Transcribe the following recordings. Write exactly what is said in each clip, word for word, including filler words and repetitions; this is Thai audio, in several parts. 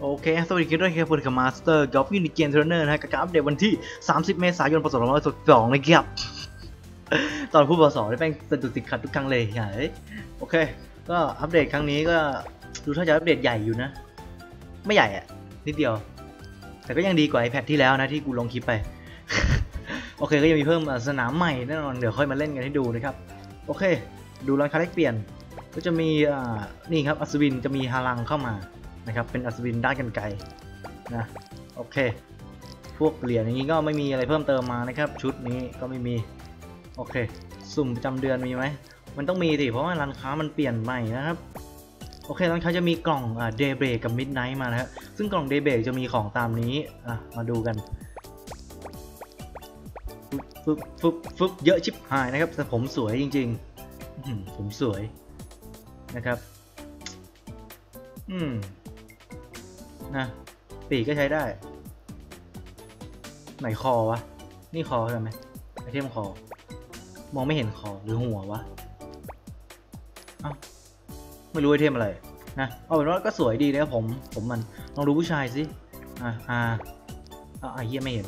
โอเคสวัสดีครับด้วยครับผมกับมาสเตอร์กอล์ฟยูนิเกมเทรนเนอร์นะฮะกับอัปเดตวันที่สามสิบเมษายนพศสองพันห้าร้อยหกสิบสองนะครับตอนพูดพศได้แป้งสะดุดติดขัดทุกครั้งเลยไงโอเคก็อัปเดตครั้งนี้ก็ดูถ้าจะอัปเดตใหญ่อยู่นะไม่ใหญ่อ่ะนิดเดียวแต่ก็ยังดีกว่า iPad ที่แล้วนะที่กูลงคลิปไปโอเคก็ยังมีเพิ่มสนามใหม่แน่นอนเดี๋ยวค่อยมาเล่นกันให้ดูนะครับโอเคดูร้านค้าแลกเปลี่ยนก็จะมีนี่ครับอัศวินจะมีฮารังเข้ามานะครับเป็นอัศวินด้านกันไกลนะโอเคพวกเหรียญอย่างนี้ก็ไม่มีอะไรเพิ่มเติมมานะครับชุดนี้ก็ไม่มีโอเคสุ่มประจำเดือนมีไหมมันต้องมีสิเพราะว่าร้านค้ามันเปลี่ยนใหม่นะครับโอเคร้านค้าจะมีกล่องเดย์เบรกกับมิดไนท์มานะฮะซึ่งกล่องเดย์เบรกจะมีของตามนี้อ่ะมาดูกันฟึบฟึบฟึบเยอะชิบหายนะครับแต่ผมสวยจริงๆผมสวยนะครับอืมนะปีกก็ใช้ได้ไหนคอวะนี่คอใช่ไหมไอเทมคอมองไม่เห็นคอหรือหัววะเอ้าไม่รู้ไอเทมอะไรนะเอาเป็นว่าก็สวยดีนะครับผมผมมันลองดูผู้ชายสิอ่าอ่าอ่าเฮียไม่เห็น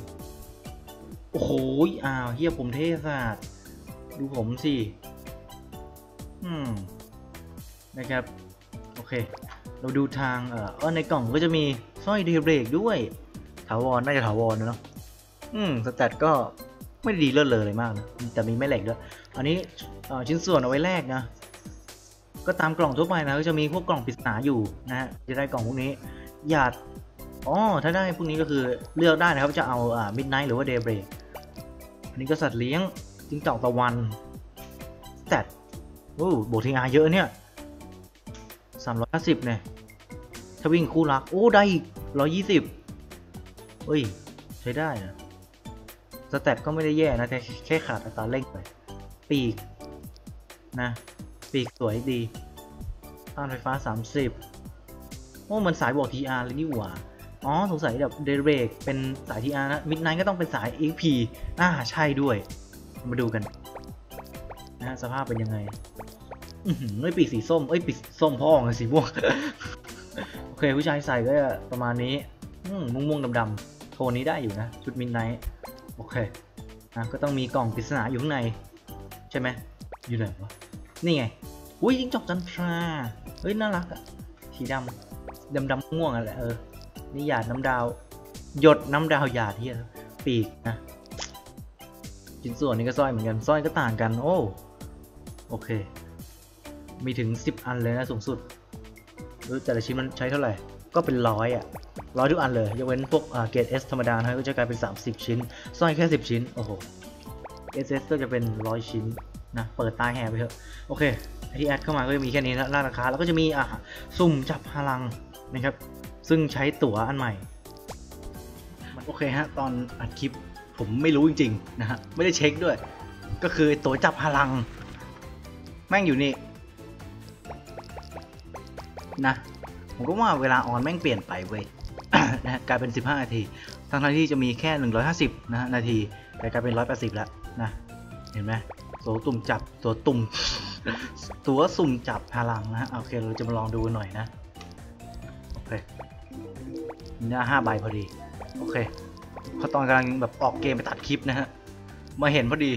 โอ้โหอ้าวเฮียผมเท่ศาสตร์ดูผมสิอืมนะครับโอเคเราดูทางเอ่อในกล่องก็จะมีสร้อยเดย์เบรกด้วยถาวรน่าจะถาวรนะเนาะอืมสแตทก็ไม่ดีเลิศเลยมากนะแต่มีแม่เหล็กด้วยอันนี้ชิ้นส่วนเอาไว้แรกนะก็ตามกล่องทั่วไปนะก็จะมีพวกกล่องปริศนาอยู่นะฮะจะได้กล่องพวกนี้หยาดอ๋อถ้าได้พวกนี้ก็คือเลือกได้นะครับจะเอาอ่ามิดไนท์หรือว่าเดย์เบรกอันนี้ก็สัตว์เลี้ยงจิ้งจอกตะวันสแตทโอ้โบทีอาร์เยอะเนี่ยสามร้อยห้าสิบเนี่ยถ้าวิ่งคู่รักโอ้ได้อีกหนึ่งร้อยยี่สิบเฮ้ยใช้ได้นะสแตทก็ไม่ได้แย่นะแต่แค่ขาดอัตราเร่งไปปีกนะปีกสวยดีต้านไฟฟ้าสามสิบโอ้มันสายบวก ที อาร์ เลยนี่หว่าอ๋อสงสัยแบบเดย์เบรกเป็นสาย ที อาร์ นะมิดไนท์ก็ต้องเป็นสาย เอ็กซ์ พี อ่าใช่ด้วยมาดูกันนะสภาพเป็นยังไงเอ้ยปีกสีส้มเอ้ยปีกส้มพ่อของสีม่วงโอเคผู้ชายใส่ก็ประมาณนี้ม่วงม่วงดำๆโทนนี้ได้อยู่นะชุดมิดไนท์โอเคนะก็ต้องมีกล่องปริศนาอยู่ข้างในใช่ไหมอยู่ไหนวะนี่ไงอุ้ยจิ้งจอกจันทราเฮ้ยน่ารักอะสีดำดำดำม่วงอะไรเออนี่หยาดน้ำดาวหยดน้ำดาวหยาดที่ปีกนะชิ้นส่วนนี้ก็สร้อยเหมือนกันสร้อยก็ต่างกันโอ้โอเคมีถึงสิบอันเลยนะสูงสุดแต่ละชิ้นมันใช้เท่าไหร่ก็เป็นร้อยอ่ะร้อยทุกอันเลยยกเว้นพวกเกรด S ธรรมดานะก็จะกลายเป็นสามสิบชิ้นสร้อยแค่สิบชิ้นโอ้โห เอส เอส ก็จะเป็นร้อยชิ้นนะเปิดตาแหบไปเถอะโอเคที่แอดเข้ามาก็จะมีแค่นี้นะราคาแล้วก็จะมีอ่ะสุ่มจับพลังนะครับซึ่งใช้ตั๋วอันใหม่มันโอเคฮะตอนอัดคลิปผมไม่รู้จริงๆนะฮะไม่ได้เช็คด้วยก็คือตั๋วจับพลังแม่งอยู่นี่นะผมก็ว่าเวลาออนแม่งเปลี่ยนไปเว้ย นะกลายเป็นสิบห้านาทีทั้งทั้งที่จะมีแค่หนึ่งร้อยห้าสิบนะนาทีแต่กลายเป็นหนึ่งร้อยแปดสิบแล้วนะเห็นไหมตัวตุ่มจับตัวตุ่ม ตัวสุ่มจับพลังนะโอเคเราจะมาลองดูหน่อยนะโอเคเนี่ยห้าใบพอดีโอเคพอตอนกำลังแบบออกเกมไปตัดคลิปนะฮะมาเห็นพอดี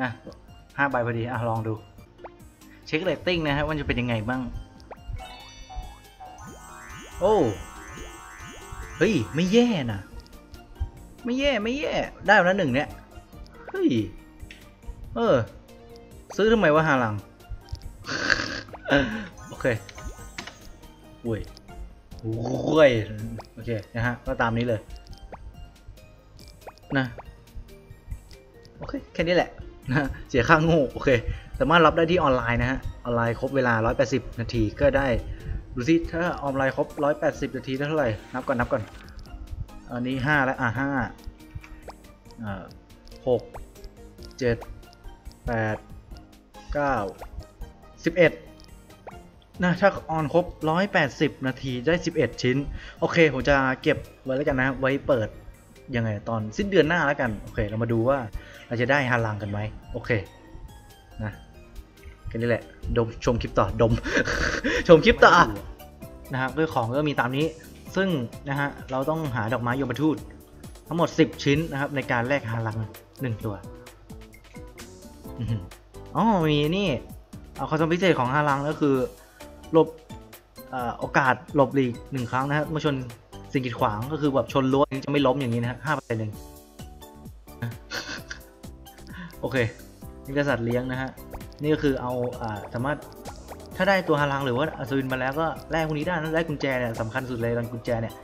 นะห้าใบพอดีอ่ะลองดูเช็คเรตติ้งนะฮะว่าจะเป็นยังไงบ้างโอ้เฮ้ยไม่แย่นะไม่แย่ไม่แย่ได้แล้วหนึ่งเนี่ยเฮ้ยเออซื้อทำไมวะฮาลัง โอเคโว้ยโว้ยโอเคนะฮะก็ตามนี้เลยนะโอเคแค่นี้แหละนะเสียค่าโง่โอเคสามารถรับได้ที่ออนไลน์นะฮะออนไลน์ครบเวลาหนึ่งร้อยแปดสิบนาทีก็ได้ดูสิถ้าออนไลน์ครบหนึ่งร้อยแปดสิบนาทีเท่าไหร่นับก่อนนับก่อนอันนี้ห้าแล้วอ่ะห้าอ่าหกเจ็ดแปดเก้าสิบเอ็ดนะถ้าออนครบหนึ่งร้อยแปดสิบนาทีได้สิบเอ็ดชิ้นโอเคผมจะเก็บไว้แล้วกันนะไว้เปิดยังไงตอนสิ้นเดือนหน้าแล้วกันโอเคเรามาดูว่าเราจะได้ฮาลังกันไหมโอเคนะกันนี่แหละดมชมคลิปต่อดม ชมคลิปต่อนะฮะด้วยของก็มีตามนี้ ซึ่งนะฮะเราต้องหาดอกไม้ยมทูตทั้งหมดสิบชิ้นนะครับในการแลกฮาลังหนึ่งตัวอ๋อมีนี่เอาข้อสมพิเศษของฮาลังก็คือหลบโอกาสหลบหลีกหนึ่งครั้งนะครับเมื่อชนสิ่งกีดขวางก็คือแบบชนล้วนจะไม่ล้มอย่างนี้นะฮะห้าเปอร์เซ็นต์หนึ่งโอเคนี่กษัตริย์เลี้ยงนะฮะนี่ก็คือเอาสามารถถ้าได้ตัวฮาลังหรือว่าอัศวินมาแล้วก็แลกพวกนี้ได้ได้กุญแจเนี่ยสำคัญสุดเลยกุญแจเนี่ย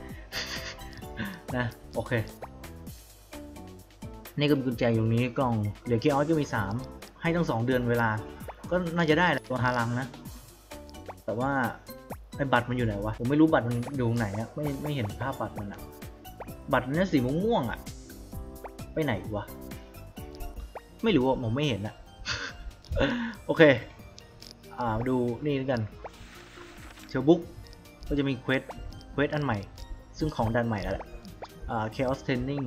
นะโอเคนี่ก็มีกุญแจอยู่นี้กล่องเดี๋ยวคีออสจะมีสามให้ตั้งสองเดือนเวลาก็น่าจะได้ตัวฮาลังนะแต่ว่าไอ้บัตรมันอยู่ไหนวะผมไม่รู้บัตรมันอยู่ไหนนะไม่ไม่เห็นภาพบัตรมันอะบัตรนี่สีม่วงๆอะไปไหนวะไม่รู้อะผมไม่เห็นอะโอเคอ่าดูนี่ด้วยกันเชลบุ๊กก็จะมีเควสเควสอันใหม่ซึ่งของดันใหม่แล้วแหละอ่า Chaos Training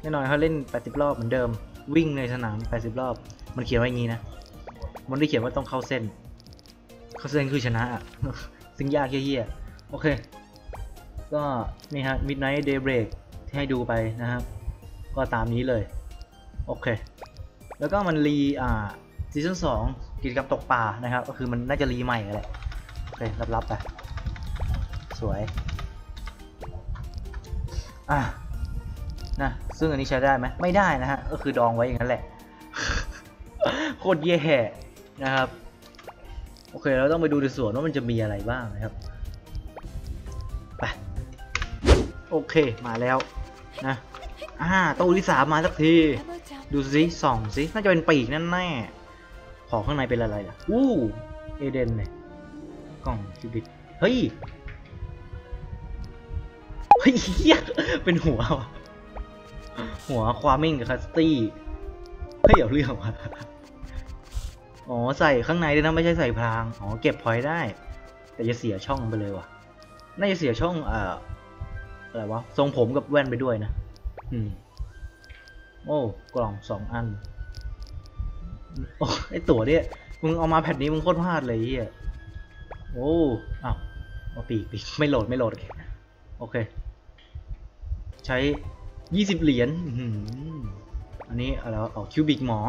แน่นอนเขาเล่นแปดสิบรอบเหมือนเดิมวิ่งในสนามแปดสิบรอบมันเขียนไว้อย่างนี้นะมันได้เขียนว่าต้องเข้าเส้นเข้าเส้นคือชนะอ่ะ ซึ่งยากเยี่ยๆโอเคก็นี่ฮะ Midnight Daybreak ที่ให้ดูไปนะครับก็ตามนี้เลยโอเคแล้วก็มันรีอ่าซีซั่นสองกิจกรรมตกปลานะครับก็คือมันน่าจะรีใหม่แหละโอเครับๆไปสวยอ่ะนะซึ่งอันนี้ใช้ได้ไหมไม่ได้นะฮะก็คือดองไว้อย่างนั้นแหละโคตรแย่นะครับโอเคเราต้องไปดูในสวนว่ามันจะมีอะไรบ้างนะครับไปโอเคมาแล้วนะอ่าตู้ที่สามมาสักทีดูสิส่องสิน่าจะเป็นปีกนั่นแน่ของข้างในเป็นอะไรล่ะอู้เอเดนเนี่ยกล่องคิวบิตเฮ้ยเฮ้ยเป็นหัวหัวความิงกับคัสตี้เฮ้ยเอาเรื่องว่ะอ๋อใส่ข้างในด้วยนะไม่ใช่ใส่พรางอ๋อเก็บพอยต์ได้แต่จะเสียช่องไปเลยว่ะน่าจะเสียช่องเอ่ออะไรวะทรงผมกับแว่นไปด้วยนะอืมโอ้กล่องสองอันโอ้ไอตั๋วเนี่ยมึงเอามาแผ่นนี้มึงโคตรพลาดเลยเฮียโอ้อ้าวเอาปีกปีกไม่โหลดไม่โหลดโอเคใช้ยี่สิบเหรียญอันนี้เราเอาคิวบิกหมอ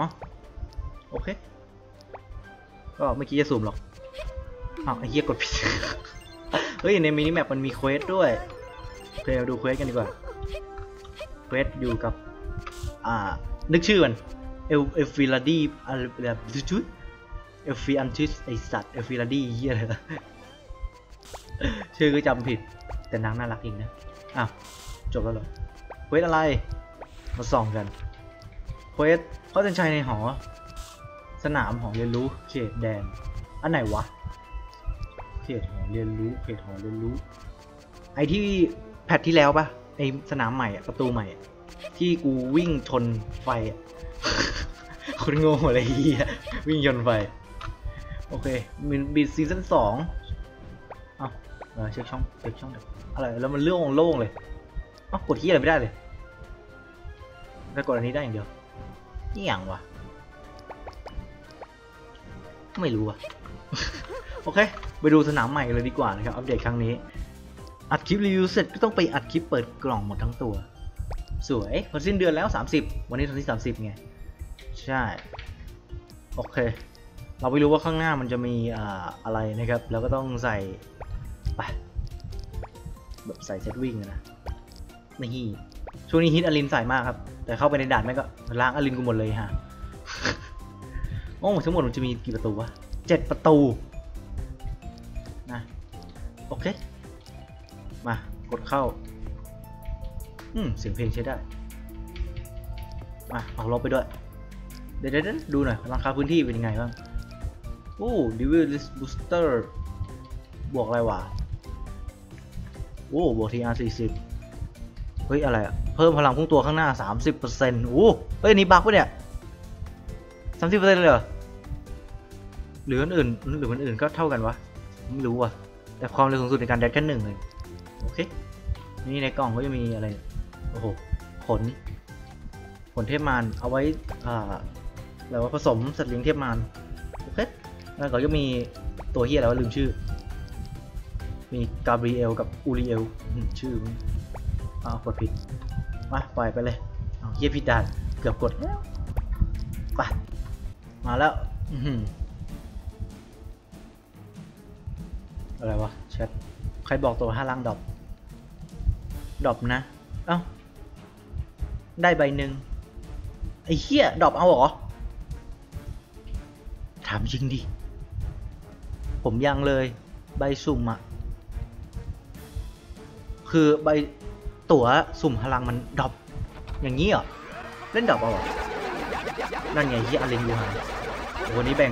โอเคก็เมื่อกี้จะสุ่มหรอกอ้าวไอเฮียกดผิดเฮ้ยในมินิแมปมันมีเควสด้วยโอเคดูเควสกันดีกว่าเควสอยู่กับอ่านึกชื่อมันเอลเอฟิลาดีอะไรแบบชุดเอลฟิอันทิสไอสัตว์เอลฟิลาดีเหี้ยเลยชื่อก็จำผิดแต่นางน่ารักจริงนะอ้าวจบแล้วเหรอเควสอะไรมาส่องกันเควสเขาจะใช้ในหอสนามหอเรียนรู้เขตแดนอันไหนวะเขตหอเรียนรู้เขตหอเรียนรู้ไอที่แพทที่แล้วปะไอสนามใหม่อะประตูใหม่ที่กูวิ่งชนไฟคนโง่อะไรเหี้ยวิ่งชนไฟโอเคมันบีซีซั่นสองอ้าวเช็คช่องเช็คช่องอะไรแล้วมันเรื่องโล่งเลยอ้าวกดที่อะไรไม่ได้เลยแต่กดอันนี้ได้อย่างเดียวนี่อย่างวะไม่รู้อะโอเคไปดูสนามใหม่เลยดีกว่านะครับอัปเดตครั้งนี้อัดคลิปรีวิวเสร็จก็ต้องไปอัดคลิปเปิดกล่องหมดทั้งตัวสวยพอสิ้นเดือนแล้วสามสิบวันนี้วันที่สามสิบไงใช่โอเคเราไม่รู้ว่าข้างหน้ามันจะมีอ่าอะไรนะครับเราก็ต้องใส่ไปแบบใส่เซตวิ่งนะนี่ช่วงนี้ฮิตอลินใส่มากครับแต่เข้าไปในด่านแม่ก็ล้างอลินกูหมดเลยฮะ โอ้ทั้งหมดมันจะมีกี่ประตูวะเจ็ดประตูนะโอเคมากดเข้าอืมเสียงเพลงใช้ได้มาเอาลบไปด้วยเดี๋ยวๆดูหน่อยราคาพื้นที่เป็นยังไงบ้างโอ้ Devil List Booster บวกอะไรวะโอ้บวก ที อาร์ สี่สิบเฮ้ยอะไรอะเพิ่มพลังพุ่งตัวข้างหน้า สามสิบเปอร์เซ็นต์ โอ้เฮ้ยนี่บั๊กปะเนี่ย สามสิบเปอร์เซ็นต์ เลยเหรอหรืออันอื่นหรืออันอื่นก็เท่ากันวะไม่รู้ว่ะแต่ความเร็วสูงสุดในการแดดแค่หนึ่งเลยโอเคนี่ในกล่องก็จะมีอะไรโอ้โหขนขนเทพมารเอาไว้อ่าแล้วว่าผสมสัตว์เลี้ยงเทพมารโอเคแล้วก็จะมีตัวเฮียแล้วลืมชื่อ มีกาเบรียลกับอูริเอลชื่ออ้าวกดผิดมาปล่อยไปเลยเยี่ยผิดด่านเกือบกดแล้วไปมาแล้วอะไรวะแชทใครบอกตัวห้าลังดอบดอบนะเอ้าได้ใบหนึ่งไอ้เหี้ยดอบเอาหรอถามจริงดิผมยังเลยใบสุ่มอะคือใบตั๋วสุ่มพลังมันดรอปอย่างนี้เหรอเล่นดรอปเอาเหรอนั่นไงที่อารินอยู่ห่างวันนี้แบ่ง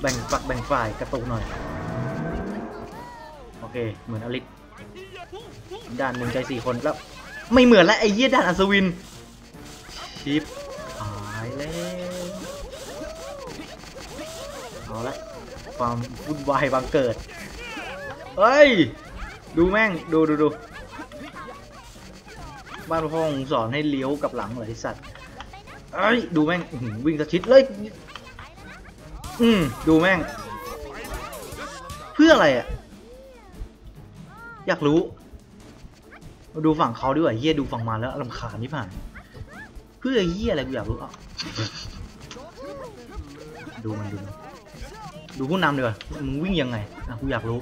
แบ่งฝักแบ่งฝ่ายกระตุกหน่อยโอเคเหมือนอารินด่านหนึ่งใจสี่คนแล้วไม่เหมือนแล้วไอ้เหี้ยด่านอัศวินชิปหายแล้วเอาละความวุ่นวายบังเกิดเฮ้ยดูแม่งดูดูดูบ้านพ่องสอนให้เลี้ยวกับหลังเหรอไอ้สัตว์เอ้ยดูแม่งวิ่งกระชิดเลยอืมดูแม่งเพื่ออะไรอ่ะอยากรู้มาดูฝั่งเขาดีกว่าเฮียดูฝั่งมาแล้วรำคาญที่ผ่านเพื่อเฮียอะไรกูอยากรู้อ่ะดูมันดูดูผู้นำดีกว่ามึงวิ่งยังไงอ่ะกูอยากรู้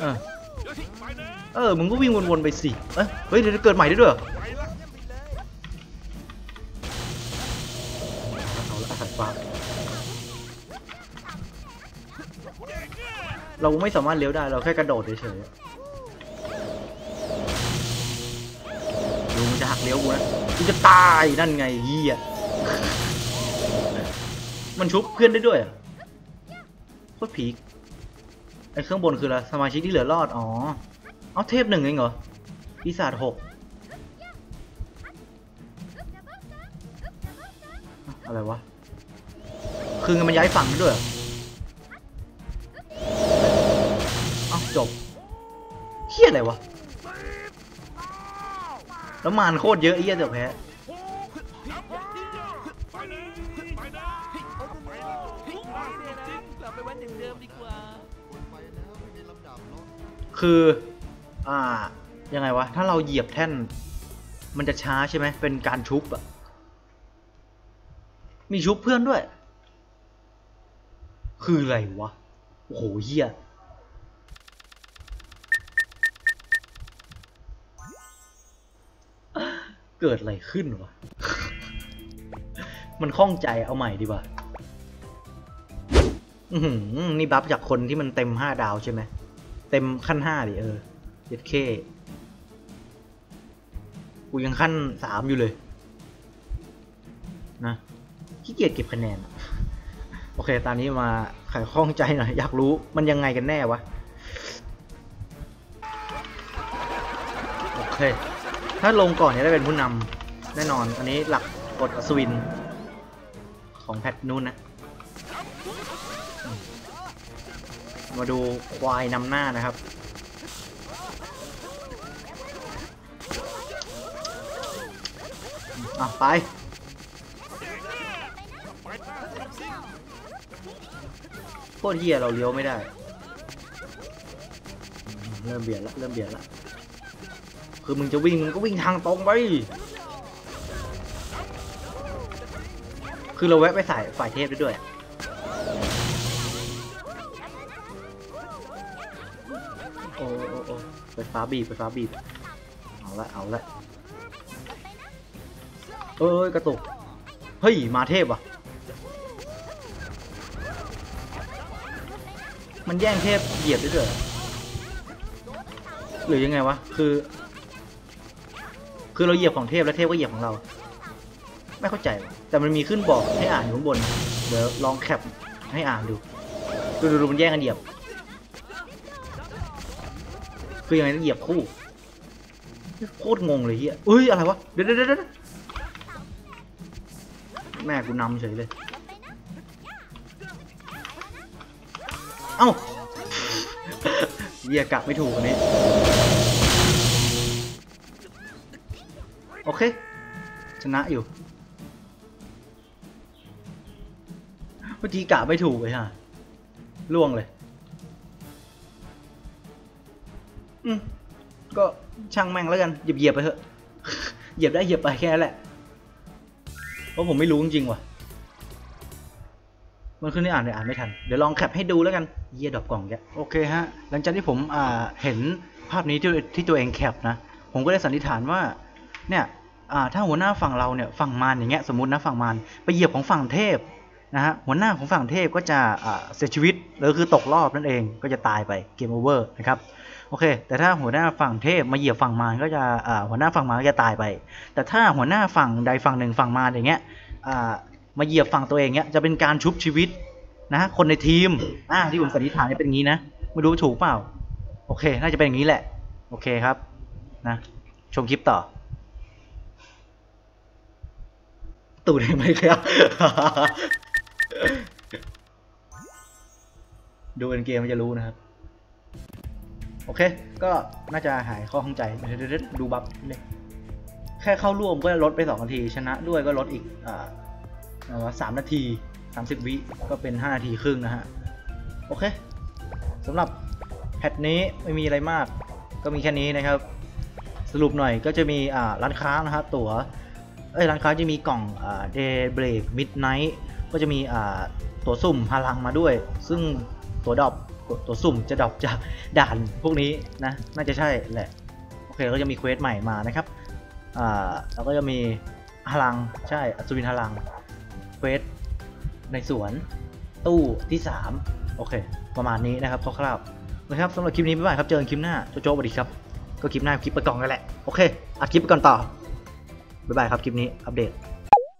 เออเออมึงก็วิ่งวนๆไปสิเอ้ยเฮ้ยเดี๋ยวเกิดใหม่ได้ด้วยเอาละสัตว์ป่าเราไม่สามารถเลี้ยวได้เราแค่กระโดดเฉยๆดูมันจะหักเลี้ยวกูนะมันจะตายนั่นไงเหี้ยมันชุบเพื่อนได้ด้วยโคตรผีไอเครื่องบนคืออะไรสมาชิกที่เหลือรอดอ๋อเอาเทพหนึ่งเองเหรอปีศาจหกอะไรวะคือมันย้ายฝั่งด้วยอ้าวจบเฮี้ยอะไรวะแล้วมารโคตรเยอะไอ้เหี้ยเดี๋ยวแพ้คืออ่ายังไงวะถ้าเราเหยียบแท่นมันจะช้าใช่ไหมเป็นการชุบอะมีชุบเพื่อนด้วยคืออะไรวะโอ้โหเหี้ยเกิดอะไรขึ้นวะมันข้องใจเอาใหม่ดีกว่าอืมนี่บัฟจากคนที่มันเต็มห้าดาวใช่ไหมเต็มขั้นห้าดิเออเจ็ดเคกูยังขั้นสามอยู่เลยนะขี้เกียจเก็บคะแนนโอเคตอนนี้มาไขข้องใจหน่อยอยากรู้มันยังไงกันแน่วะโอเคถ้าลงก่อนเนี่ยได้เป็นผู้นำแน่นอนอันนี้หลักกฎอัศวินของแพทนู้นนะมาดูควายนำหน้านะครับอ่ะไปโคตรเหี้ยเราเลี้ยวไม่ได้เริ่มเบียดละเริ่มเบียดละคือมึงจะวิ่งมึงก็วิ่งทางตรงไปคือเราแวะไปสายฝ่ายเทพได้ด้วยไปฟ้าบีบไปฟ้าบีบเอาละเอาละเอ้ยกระตุกเฮ้ยมาเทพว่ะมันแย่งเทพเหยียบได้เถอะหรือยังไงวะคือคือเราเหยียบของเทพแล้วเทพก็เหยียบของเราไม่เข้าใจแต่มันมีขึ้นบอกให้อ่านอยู่ข้างบนเดี๋ยวลองแคปให้อ่านดูดูดูมันแย่งกันเหยียบคือยังไงต้องเหยียบคู่โคตรงงเลยเฮียเอ้ยอะไรวะเดี๋ยวเดี๋ยวเดี๋ยวแม่กูนำเฉยเลยเอ้าเฮียกลับไม่ถูกอันนี้โอเคชนะอยู่เมื่อกี้กลับไม่ถูกเลยฮะล่วงเลย อืมก็ช่างแม่งแล้วกันเหยียบเหยียบไปเถอะเหยียบได้เหยียบไปแค่แหละเพราะผมไม่รู้จริงๆว่ะมันขึ้นได้อ่านได้อ่านไม่ทันเดี๋ยวลองแคปให้ดูแล้วกันเยี่ยดอบกล่องแกโอเคฮะหลังจากที่ผมอ่าเห็นภาพนี้ที่ที่ตัวเองแคปนะผมก็ได้สันนิษฐานว่าเนี่ยอ่าถ้าหัวหน้าฝั่งเราเนี่ยฝั่งมารอย่างเงี้ยสมมตินะฝั่งมารไปเหยียบของฝั่งเทพนะฮะหัวหน้าของฝั่งเทพก็จะอ่าเสียชีวิตหรือคือตกรอบนั่นเองก็จะตายไปเกมโอเวอร์นะครับโอเคแต่ถ้าหัวหน้าฝั่งเทพมาเหยียบฝั่งมารก็จะอ่าหัวหน้าฝั่งมารก็จะตายไปแต่ถ้าหัวหน้าฝั่งใดฝั่งหนึ่งฝั่งมารอย่างเงี้ยอ่ามาเหยียบฝั่งตัวเองเนี้ยจะเป็นการชุบชีวิตนะคนในทีมอ่าที่ผมสันนิษฐานเนี่ยเป็นอย่างนี้นะไม่รู้ถูกเปล่าโอเคน่าจะเป็นอย่างนี้แหละโอเคครับนะชมคลิปต่อตู่ได้ไหมครับ ดูเอ็นเกมมันจะรู้นะครับโอเคก็น่าจะหายข้อข้องใจดูบัฟเลยแค่เข้าร่วมก็ลดไปสองนาทีชนะด้วยก็ลดอีกอ่าสามนาทีสามสิบวิก็เป็นห้านาทีครึ่งนะฮะโอเคสำหรับแพทนี้ไม่มีอะไรมากก็มีแค่นี้นะครับสรุปหน่อยก็จะมีอ่าร้านค้านะฮะตั๋วเอ้ยร้านค้าจะมีกล่องอ่า Daybreak Midnight ก็จะมีอ่าตั๋วสุ่มพลังมาด้วยซึ่งตั๋วดรอปตั๋วสุ่มจะดรอปจากด่านพวกนี้นะน่าจะใช่แหละโอเคก็จะมีเควสใหม่มานะครับอ่าแล้วก็จะมีพลังใช่อัศวินพลังเฟสในสวนตู้ที่สามโอเคประมาณนี้นะครับคร่าวๆนะครับสำหรับคลิปนี้บ๊ายบายครับเจอกันคลิปหน้าโจโจ้สวัสดีครับก็คลิปหน้าคลิปประกอบกันแหละโอเคอัดคลิปไปก่อนต่อบ๊ายบายครับคลิปนี้อัปเดต